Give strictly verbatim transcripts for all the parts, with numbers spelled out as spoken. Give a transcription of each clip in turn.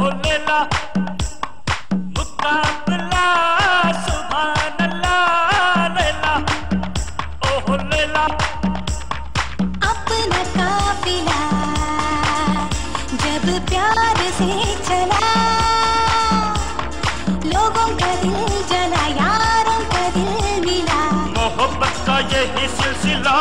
भोलेला मुकाबला सुभान अल्लाह ओ भोलेला अपना काफिला जब प्यार से चला लोगों का दिल जला यारों का दिल मिला मोहब्बत का यही सिलसिला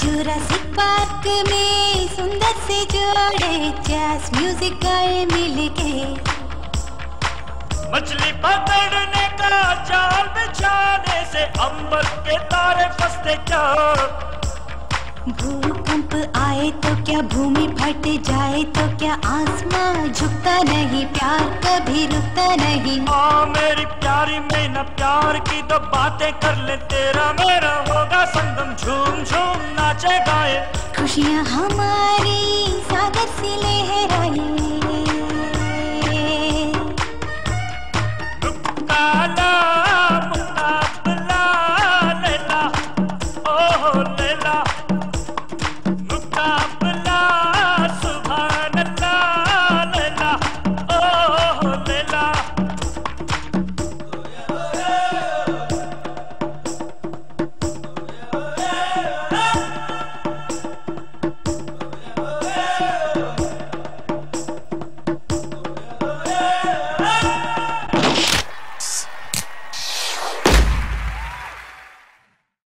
जुरासिक पार्क में सुंदर से जोड़े जैस म्यूजिक गाए मिलके मछली पकड़ने का जाल बिछाने से अंबर के तारे फंसते क्या भूकंप आए तो क्या भूमि फट जाए तो क्या आसमान झुकता नहीं प्यार कभी रुकता नहीं माँ मेरी प्यारी में न प्यार की तो बातें कर ले तेरा मेरा होगा संगम झूम झूम नाचे गाए खुशियाँ हमारी सागर से लहराए।